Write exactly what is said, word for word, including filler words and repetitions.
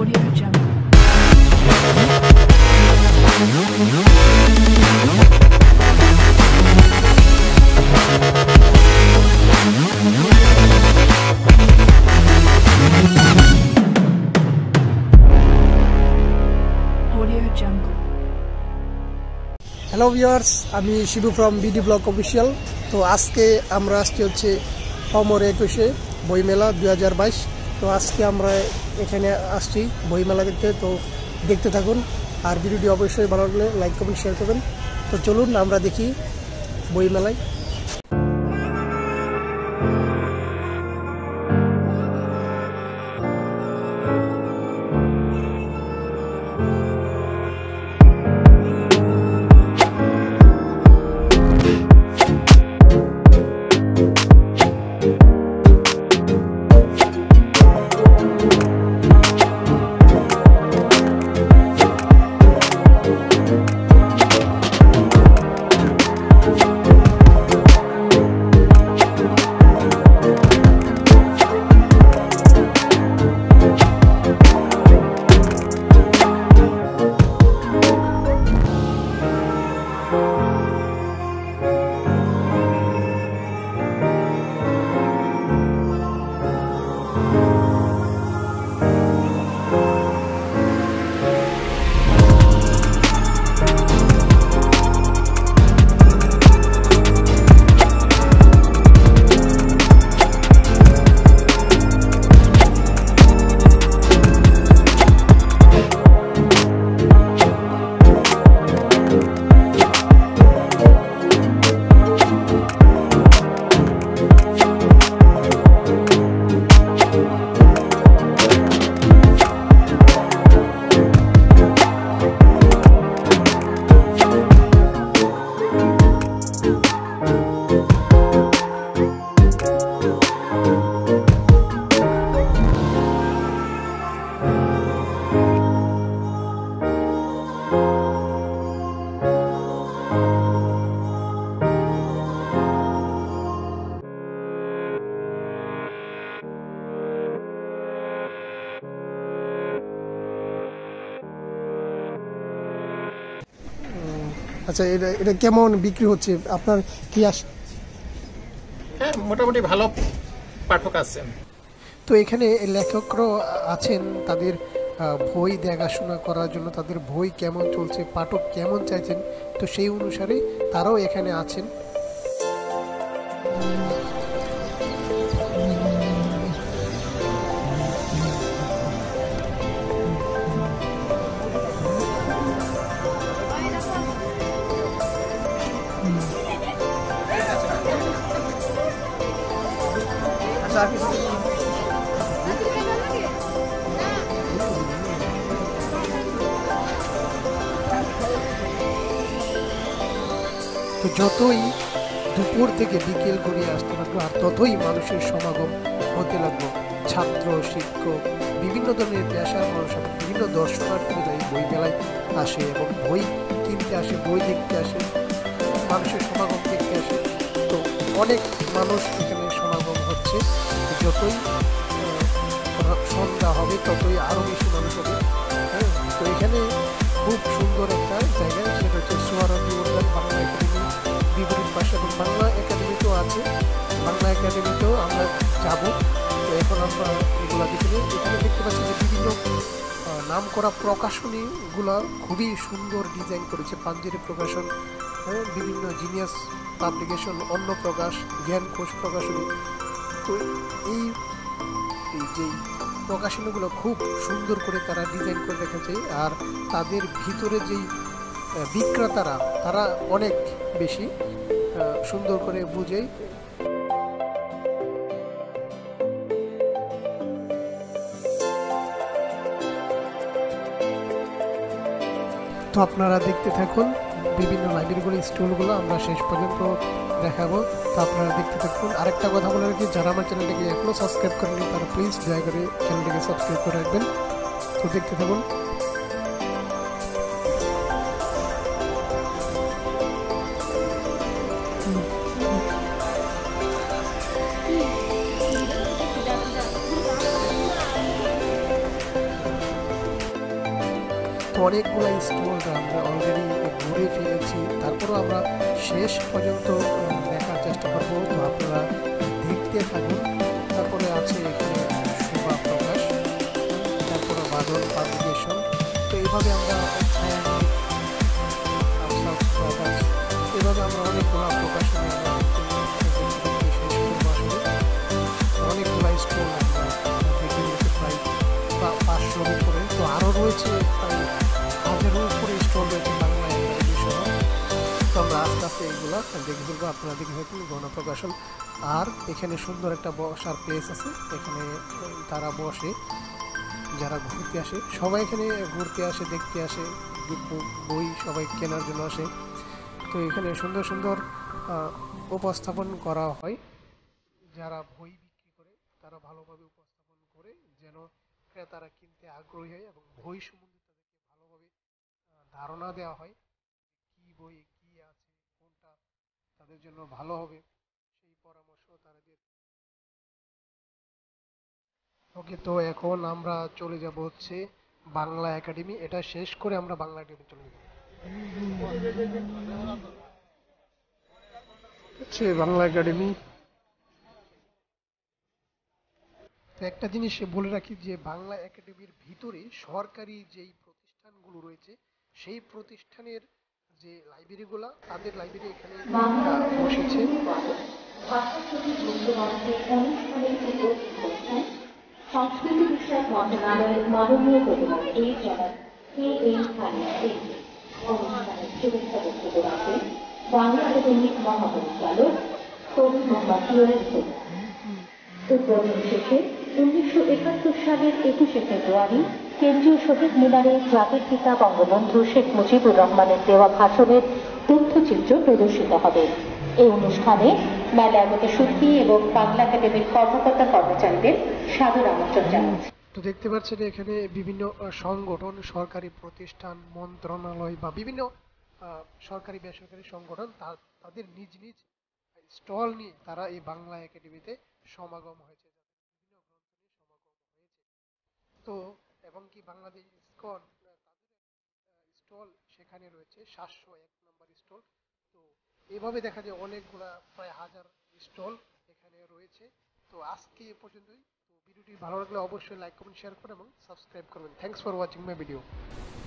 Audio Jungle. Audio Jungle. Hello viewers, I'm Shibu from B D Vlog Official. So today I'm going to Omore Boi Mela twenty twenty-two. তো আজকে আমরা এখানে আসছি বই মেলা দেখতে, তো দেখতে থাকুন আর ভিডিওটি অবশ্যই ভালো লাগলে লাইক কমেন্ট শেয়ার করবেন। তো চলুন আমরা দেখি বই মেলায়। আচ্ছা, এটা এটা কেমন বিক্রি হচ্ছে আপনার কি? হ্যাঁ, মোটামুটি ভালো পাঠক আছেন। তো এখানে লেখকরা আছেন, তাদের বই দেখাশোনা করার জন্য তাদের বই কেমন চলছে, পাঠক কেমন চাইছেন, তো সেই অনুসারে তারাও এখানে আছেন। তো যতই দুপুর থেকে বিকেল গড়িয়ে আসতে লাগলো আর ততই মানুষের সমাগম হতে লাগলো। ছাত্র, শিক্ষক, বিভিন্ন ধরনের পেশার মানুষ, বিভিন্ন দর্শনার্থীরা এই বই মেলায় আসে এবং বই কিনতে আসে, বই দেখতে আসে, মানুষের সমাগম দেখতে আসে। তো অনেক মানুষ এখানে সমাগম হচ্ছে। যতই সন্ধ্যা হবে ততই আরও বেশি মানুষ হবে। হ্যাঁ, তো এখানে খুব সুন্দর একটা জায়গা, সেটা হচ্ছে সোহরাওয়ার্দী উদ্যান বাংলা একাডেমি বিপরীত পাশে, এবং বাংলা একাডেমিতেও আছে। বাংলা একাডেমিতেও আমরা যাব। তো এখন আমরা এগুলো দেখে এখানে দেখতে পাচ্ছি যে বিভিন্ন নাম করা প্রকাশনীগুলো খুবই সুন্দর ডিজাইন করেছে। পাঞ্জেরি প্রকাশন, হ্যাঁ, বিভিন্ন জিনিয়াস পাবলিকেশন, অন্য প্রকাশ, জ্ঞানকোষ প্রকাশনী। তো এই যে প্রকাশনীগুলো খুব সুন্দর করে তারা ডিজাইন করে রেখেছে। আর তাদের ভিতরে যেই বিক্রেতারা, তারা অনেক বেশি সুন্দর করে বুঝেই। তো আপনারা দেখতে থাকুন বিভিন্ন লাইব্রেরিগুলো, স্টলগুলো আমরা শেষ পর্যন্ত দেখাবো। তো আপনারা দেখতে থাকুন। আরেকটা কথা বলে রাখি, যারা আমার চ্যানেলটিকে এখনও সাবস্ক্রাইব করেনি তারা প্লিজ দয়া করে চ্যানেলটিকে সাবস্ক্রাইব করে রাখবেন। তো দেখতে থাকুন। তো অনেকগুলো স্টল আমরা অলরেডি ঘুরে ফেলেছি, তারপরও আমরা শেষ পর্যন্ত দেখার চেষ্টা করবো, তো আপনারা দেখতে থাকুন। তারপরে আছে এখানে শোভা প্রকাশ, তারপরে বাদল পাবলিকেশন, তো এইভাবে আমরা ছায়া প্রকাশ, এভাবে আমরা অনেকগুলো প্রকাশনা করে, তো আরও রয়েছে প্রায় হাজারের উপরে স্টল রয়েছে বাংলা একাডেমি সহ। তো আমরা আস্তে আস্তে এইগুলো দেখে ফেলবো, আপনারা দেখে থাকুন গণপ্রকাশন। আর এখানে সুন্দর একটা বসার প্লেস আছে, এখানে তারা বসে, যারা ঘুরতে আসে সবাই এখানে ঘুরতে আসে, দেখতে আসে, বই সবাই কেনার জন্য আসে। তো এখানে সুন্দর সুন্দর উপস্থাপন করা হয়, যারা বই বিক্রি করে তারা ভালোভাবে উপস্থাপন করে যেন তারা কিনতে আগ্রহী হয়, এবং বই সম্বন্ধে তাদেরকে ভালোভাবে ধারণা দেওয়া হয়, কি বই কি আছে, কোনটা তাদের জন্য ভালো হবে সেই পরামর্শ তারা দিয়ে। ওকে, তো এখন আমরা চলে যাব হচ্ছে বাংলা একাডেমি, এটা শেষ করে আমরা বাংলা একাডেমি চলে যাব। আচ্ছা, বাংলা একাডেমি একটা জিনিস বলে রাখি যে বাংলা একাডেমির ভিতরে সরকারি যেই প্রতিষ্ঠানগুলো রয়েছে সেই প্রতিষ্ঠানের যে লাইব্রেরিগুলা, তাদের লাইব্রেরি এখানে বসেছে। সংস্কৃতি বিষয়ক মন্ত্রণালয়ের মাননীয় প্রতিমন্ত্রী বাংলা একাডেমির মহাপরিচালক কবি মোহাম্মদ উদ্বোধন শেষে উনিশশো একাত্তর সালের একুশে ফেব্রুয়ারি কেন্দ্রীয় শহীদ মিনারে জাতির পিতা বঙ্গবন্ধু শেখ মুজিবুর রহমানের দেওয়া ভাষণের তথ্যচিত্র প্রদর্শিত হবে। এই অনুষ্ঠানে মেলা আগত সুখী এবং বাংলা একাডেমির কর্মকর্তা কর্মচারীদের সাদর আমন্ত্রণ জানাচ্ছি। তো দেখতে পাচ্ছেন এখানে বিভিন্ন সংগঠন, সরকারি প্রতিষ্ঠান, মন্ত্রণালয় বা বিভিন্ন সরকারি বেসরকারি সংগঠন তাদের নিজ নিজ স্টল নিয়ে তারা এই বাংলা একাডেমিতে সমাগম হয়েছে, তো এবং কি বাংলাদেশ ইসকন স্টল সেখানে রয়েছে সাতশো এক নম্বর স্টল। তো এভাবে দেখা যায় অনেকগুলা প্রায় হাজার স্টল এখানে রয়েছে। তো আজকে এ পর্যন্তই। তো ভিডিওটি ভালো লাগলে অবশ্যই লাইক করবেন, শেয়ার করবেন এবং সাবস্ক্রাইব করবেন। Thanks for watching my video.